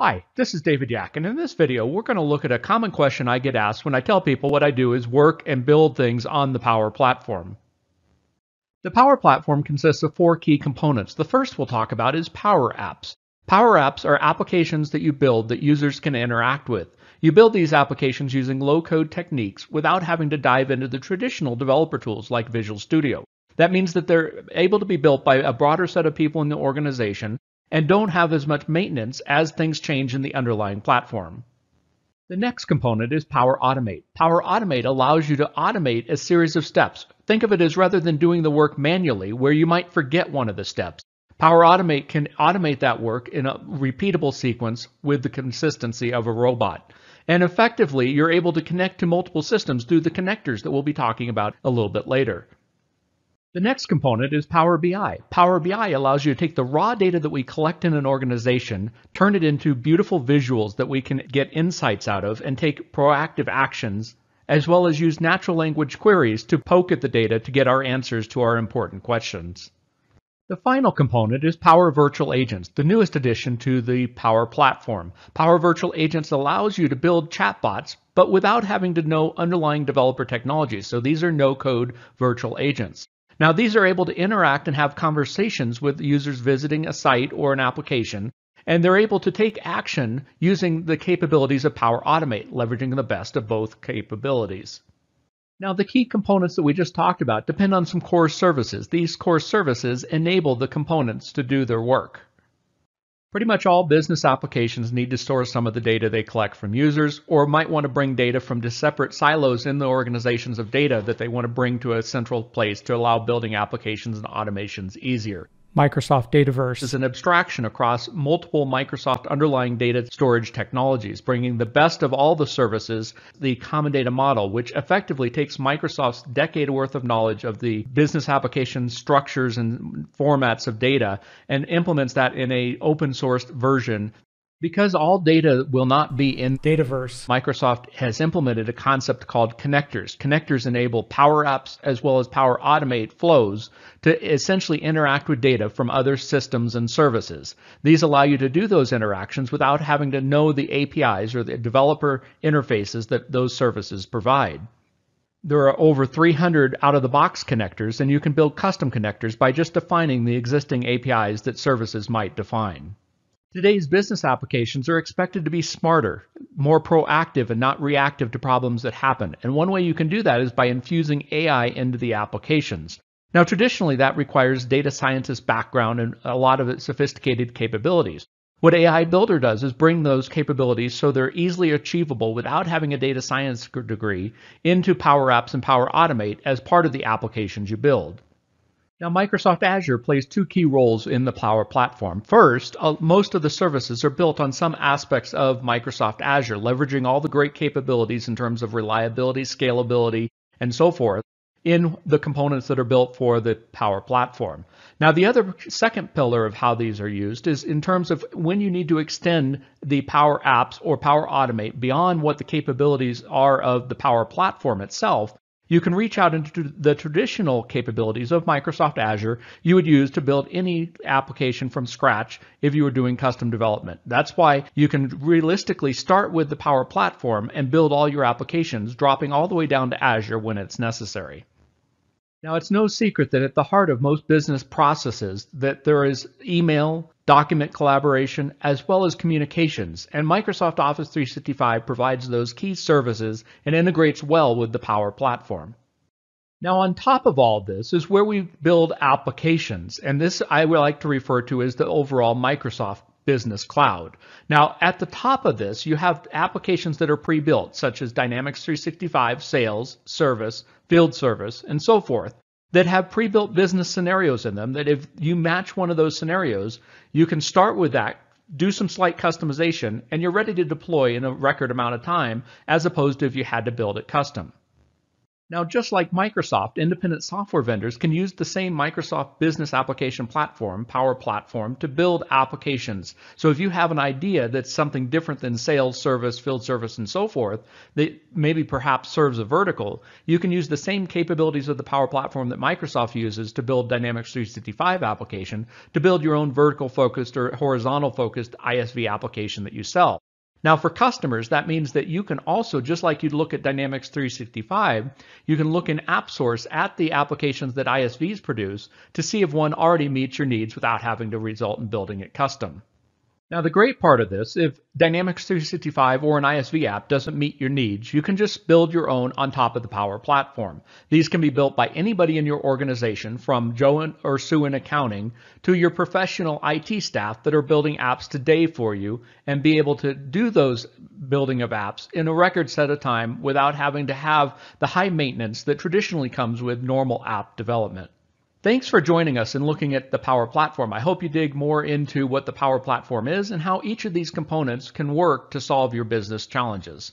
Hi, this is David Yack, and in this video, we're going to look at a common question I get asked when I tell people what I do is work and build things on the Power Platform. The Power Platform consists of four key components. The first we'll talk about is Power Apps. Power Apps are applications that you build that users can interact with. You build these applications using low-code techniques without having to dive into the traditional developer tools like Visual Studio. That means that they're able to be built by a broader set of people in the organization and don't have as much maintenance as things change in the underlying platform. The next component is Power Automate. Power Automate allows you to automate a series of steps. Think of it as rather than doing the work manually where you might forget one of the steps. Power Automate can automate that work in a repeatable sequence with the consistency of a robot. And effectively, you're able to connect to multiple systems through the connectors that we'll be talking about a little bit later. The next component is Power BI. Power BI allows you to take the raw data that we collect in an organization, turn it into beautiful visuals that we can get insights out of and take proactive actions, as well as use natural language queries to poke at the data to get our answers to our important questions. The final component is Power Virtual Agents, the newest addition to the Power Platform. Power Virtual Agents allows you to build chatbots, but without having to know underlying developer technology. So these are no-code virtual agents. Now, these are able to interact and have conversations with users visiting a site or an application, and they're able to take action using the capabilities of Power Automate, leveraging the best of both capabilities. Now, the key components that we just talked about depend on some core services. These core services enable the components to do their work. Pretty much all business applications need to store some of the data they collect from users or might want to bring data from separate silos in the organizations of data that they want to bring to a central place to allow building applications and automations easier. Microsoft Dataverse is an abstraction across multiple Microsoft underlying data storage technologies, bringing the best of all the services, the common data model, which effectively takes Microsoft's decade worth of knowledge of the business application structures and formats of data and implements that in an open sourced version. Because all data will not be in Dataverse, Microsoft has implemented a concept called connectors. Connectors enable Power Apps as well as Power Automate flows to essentially interact with data from other systems and services. These allow you to do those interactions without having to know the APIs or the developer interfaces that those services provide. There are over 300 out-of-the-box connectors, and you can build custom connectors by just defining the existing APIs that services might define. Today's business applications are expected to be smarter, more proactive, and not reactive to problems that happen. And one way you can do that is by infusing AI into the applications. Now, traditionally, that requires data scientist background and a lot of sophisticated capabilities. What AI Builder does is bring those capabilities so they're easily achievable without having a data science degree into Power Apps and Power Automate as part of the applications you build. Now, Microsoft Azure plays two key roles in the Power Platform. First, most of the services are built on some aspects of Microsoft Azure, leveraging all the great capabilities in terms of reliability, scalability, and so forth in the components that are built for the Power Platform. Now, the other second pillar of how these are used is in terms of when you need to extend the Power Apps or Power Automate beyond what the capabilities are of the Power Platform itself. You can reach out into the traditional capabilities of Microsoft Azure you would use to build any application from scratch if you were doing custom development. That's why you can realistically start with the Power Platform and build all your applications, dropping all the way down to Azure when it's necessary. Now, it's no secret that at the heart of most business processes that there is email, document collaboration, as well as communications, and Microsoft Office 365 provides those key services and integrates well with the Power Platform. Now, on top of all this is where we build applications, and this I would like to refer to as the overall Microsoft Business Cloud. Now, at the top of this, you have applications that are pre-built, such as Dynamics 365, Sales, Service, Field Service, and so forth, that have pre-built business scenarios in them that if you match one of those scenarios, you can start with that, do some slight customization, and you're ready to deploy in a record amount of time, as opposed to if you had to build it custom. Now, just like Microsoft, independent software vendors can use the same Microsoft Business Application Platform, Power Platform, to build applications. So if you have an idea that's something different than sales, service, field service, and so forth, that maybe perhaps serves a vertical, you can use the same capabilities of the Power Platform that Microsoft uses to build Dynamics 365 application to build your own vertical-focused or horizontal-focused ISV application that you sell. Now for customers, that means that you can also, just like you'd look at Dynamics 365, you can look in AppSource at the applications that ISVs produce to see if one already meets your needs without having to resort in building it custom. Now the great part of this, if Dynamics 365 or an ISV app doesn't meet your needs, you can just build your own on top of the Power Platform. These can be built by anybody in your organization, from Joe or Sue in accounting to your professional IT staff that are building apps today for you, and be able to do those building of apps in a record set of time without having to have the high maintenance that traditionally comes with normal app development. Thanks for joining us and looking at the Power Platform. I hope you dig more into what the Power Platform is and how each of these components can work to solve your business challenges.